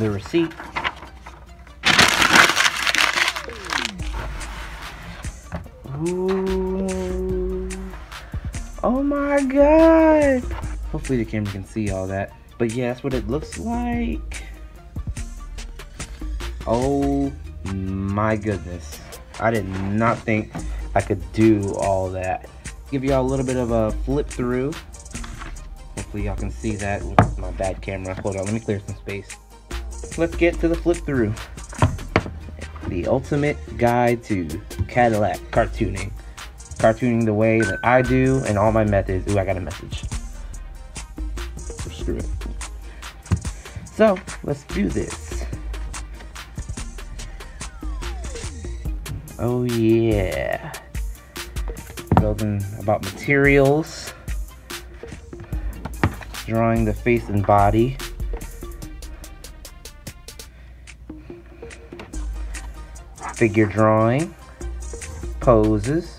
the receipt. Ooh. Oh my god. Hopefully the camera can see all that. But yeah, that's what it looks like. Oh my goodness. I did not think I could do all that. Give y'all a little bit of a flip through. Hopefully y'all can see that with my bad camera. Hold on, let me clear some space. Let's get to the flip through. The ultimate guide to Cadillac cartooning. Cartooning the way that I do and all my methods. Ooh, I got a message. Screw it. So, let's do this. Oh yeah. Building about materials. Drawing the face and body. Figure drawing. Poses.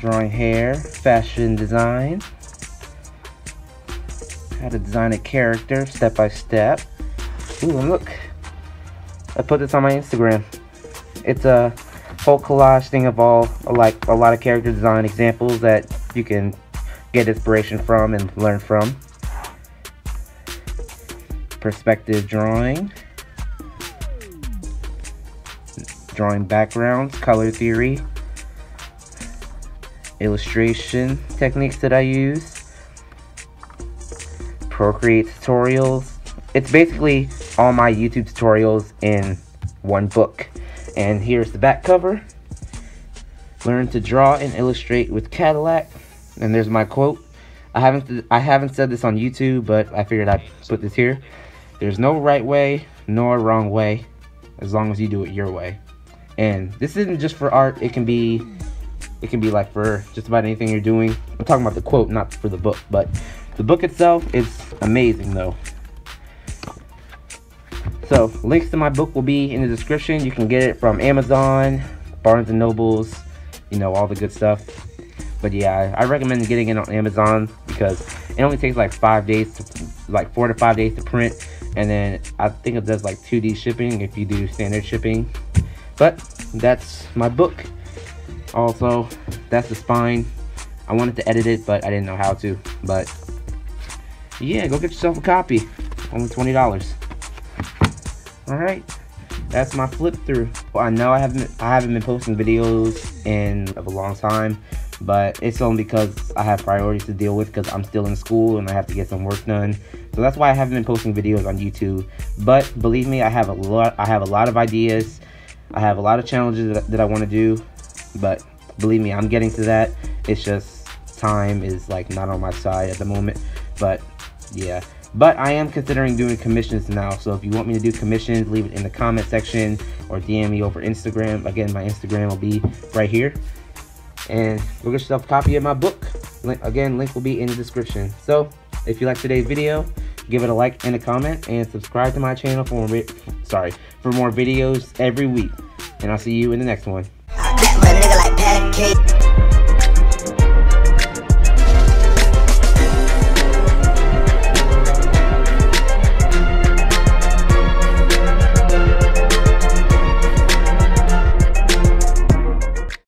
Drawing hair. Fashion design. How to design a character step by step. Ooh, and look. I put this on my Instagram. It's a whole collage thing of all, like, a lot of character design examples that you can get inspiration from and learn from. Perspective drawing. Drawing backgrounds, color theory. Illustration techniques that I use. Procreate tutorials. It's basically all my YouTube tutorials in one book. And here's the back cover. Learn to draw and illustrate with Cadillac. And there's my quote. I haven't said this on YouTube, but I figured I'd put this here. There's no right way nor wrong way, as long as you do it your way. And this isn't just for art. It can be like for just about anything you're doing. I'm talking about the quote, not for the book, but the book itself is amazing though. So links to my book will be in the description. You can get it from Amazon, Barnes and Nobles, you know, all the good stuff. But yeah, I recommend getting it on Amazon because it only takes like 5 days, like 4 to 5 days to print. And then I think it does like 2D shipping if you do standard shipping. But that's my book. Also, that's the spine. I wanted to edit it, but I didn't know how to. But yeah, go get yourself a copy. Only $20. Alright, that's my flip through. Well, I know I haven't been posting videos in a long time, but it's only because I have priorities to deal with because I'm still in school and I have to get some work done. So that's why I haven't been posting videos on YouTube. But believe me, I have a lot of ideas. I have a lot of challenges that I want to do. But believe me, I'm getting to that. It's just time is like not on my side at the moment. But yeah. But I am considering doing commissions now, so if you want me to do commissions, leave it in the comment section or DM me over Instagram. Again, my Instagram will be right here. And go get yourself a copy of my book. Link will be in the description. So, if you like today's video, give it a like and a comment, and subscribe to my channel for more videos every week. And I'll see you in the next one.